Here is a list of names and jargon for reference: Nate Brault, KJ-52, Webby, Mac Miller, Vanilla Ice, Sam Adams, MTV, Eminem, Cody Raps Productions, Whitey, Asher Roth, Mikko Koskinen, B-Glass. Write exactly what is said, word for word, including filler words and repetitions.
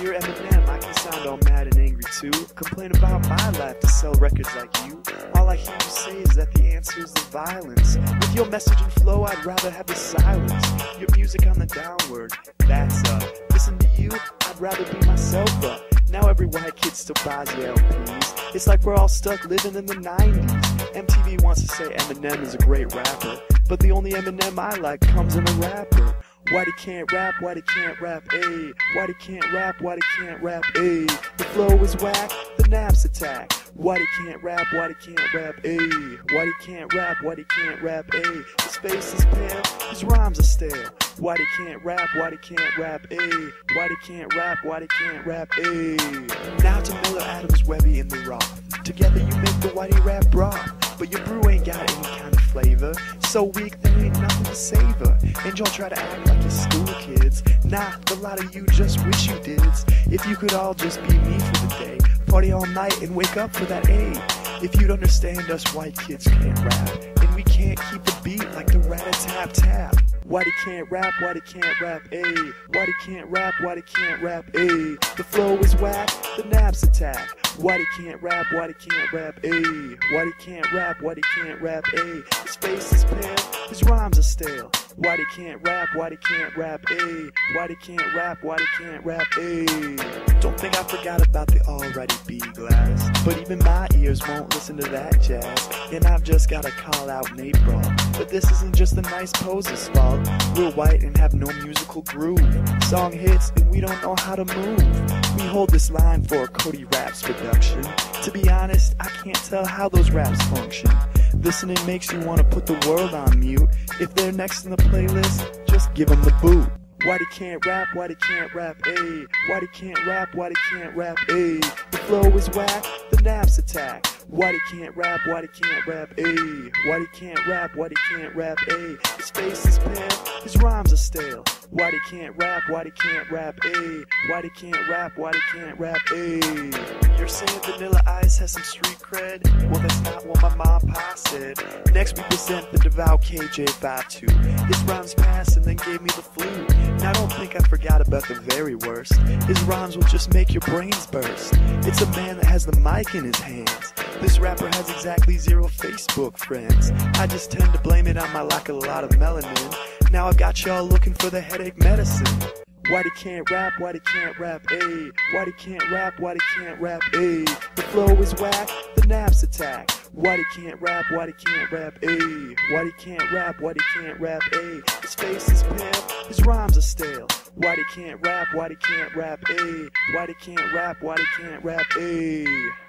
Dear Eminem, I can sound all mad and angry too. Complain about my life to sell records like you. All I hear you say is that the answer is the violence. With your message and flow, I'd rather have the silence. Your music on the downward, that's up. Listen to you, I'd rather be myself up. Now every white kid still buys your L Ps. It's like we're all stuck living in the nineties. M T V wants to say Eminem is a great rapper, but the only Eminem I like comes in a rapper. Whitey can't rap, Whitey can't rap, ayy. Whitey can't rap, Whitey can't rap, ayy. The flow is whack, the naps attack. Whitey can't rap, Whitey can't rap, ayy. Whitey can't rap, Whitey can't rap, ayy. His face is pale, his rhymes are stale. Whitey can't rap, Whitey can't rap, ayy. Whitey can't rap, Whitey can't rap, ayy. Now to Miller, Adams, Webby, and the Roth. Together you make the Whitey rap broth. But your brew ain't got any kind of flavor. So weak, there ain't nothing to savor. And y'all try to act like you're school kids. Nah, the lot of you just wish you did. If you could all just be me for the day. Party all night and wake up for that A. If you'd understand us, white kids can't rap. And we can't keep the beat like the rat-a-tap-tap. Whitey can't rap, Whitey can't rap, ayy. Whitey can't rap, Whitey can't rap, ayy. The flow is whack, the naps attack. Whitey can't rap, Whitey can't rap, ayy. Whitey can't rap, Whitey can't rap, ayy. His face is pale, his rhymes are stale. Whitey can't rap, Whitey can't rap, ayy. Whitey can't rap, Whitey can't rap, ayy. Don't think I forgot about the already B-Glass. But even my ears won't listen to that jazz. And I've just gotta call out Nate Brault. But this isn't just the nice poser's fault. We're white and have no musical groove. Song hits and we don't know how to move. We hold this line for Cody Raps Production. To be honest, I can't tell how those raps function. Listening makes you want to put the world on mute. If they're next in the playlist, just give them the boot. Whitey can't rap, Whitey can't rap, ayy. Whitey can't rap, Whitey can't rap, ayy. The flow is whack, the naps attack. Whitey can't rap, Whitey can't rap, ayy. Whitey can't rap, Whitey can't rap, ayy. His face is pale, his rhymes are stale. Whitey can't rap, Whitey can't rap, ayy. Whitey can't rap, Whitey can't rap, ayy. You're saying Vanilla Ice has some street cred? Well, that's not what my mom pa said. Next we present the devout K J fifty-two. His rhymes passed and then gave me the flu. Now don't think I forgot about the very worst. His rhymes will just make your brains burst. It's a man that has the mic in his hands. This rapper has exactly zero Facebook friends. I just tend to blame it on my lack of a lot of melanin. Now I've got y'all looking for the headache medicine. Whitey can't rap, Whitey can't rap, ayy. Whitey can't rap, Whitey can't rap, ayy. The flow is whack, the naps attack. Whitey can't rap, Whitey can't rap, ayy. Whitey can't rap, Whitey can't rap, ayy. His face is pale, his rhymes are stale. Whitey can't rap, Whitey can't rap, ayy. Whitey can't rap, Whitey can't rap, ayy.